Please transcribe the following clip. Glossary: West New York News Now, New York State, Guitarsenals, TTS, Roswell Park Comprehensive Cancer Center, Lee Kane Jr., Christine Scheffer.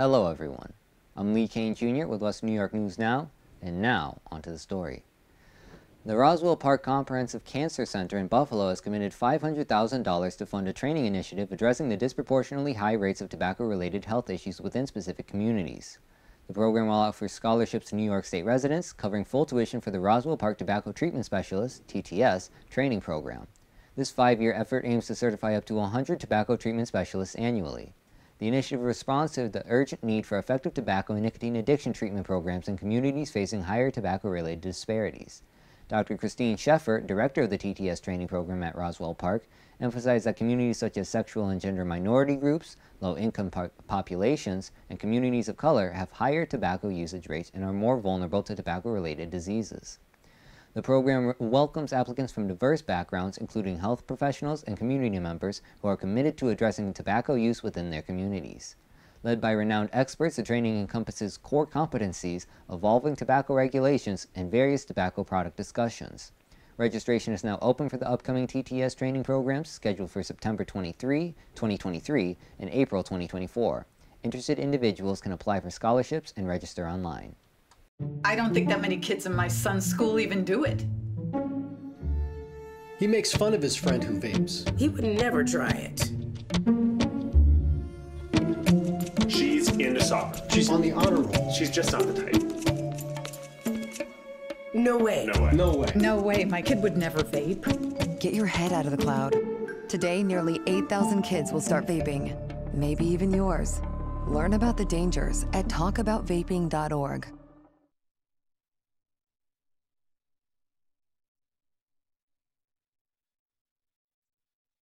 Hello everyone, I'm Lee Kane Jr. with West New York News Now, and now onto the story. The Roswell Park Comprehensive Cancer Center in Buffalo has committed $500,000 to fund a training initiative addressing the disproportionately high rates of tobacco-related health issues within specific communities. The program will offer scholarships to New York State residents, covering full tuition for the Roswell Park Tobacco Treatment Specialist (TTS) training program. This 5-year effort aims to certify up to 100 tobacco treatment specialists annually. The initiative responds to the urgent need for effective tobacco and nicotine addiction treatment programs in communities facing higher tobacco-related disparities. Dr. Christine Scheffer, director of the TTS training program at Roswell Park, emphasized that communities such as sexual and gender minority groups, low-income populations, and communities of color have higher tobacco usage rates and are more vulnerable to tobacco-related diseases. The program welcomes applicants from diverse backgrounds, including health professionals and community members who are committed to addressing tobacco use within their communities. Led by renowned experts, the training encompasses core competencies, evolving tobacco regulations, and various tobacco product discussions. Registration is now open for the upcoming TTS training programs, scheduled for September 23, 2023 and April 2024. Interested individuals can apply for scholarships and register online. I don't think that many kids in my son's school even do it. He makes fun of his friend who vapes. He would never try it. She's into soccer. She's on the honor roll. She's just not the type. No way. No way. No way. No way. My kid would never vape. Get your head out of the cloud. Today, nearly 8,000 kids will start vaping. Maybe even yours. Learn about the dangers at talkaboutvaping.org.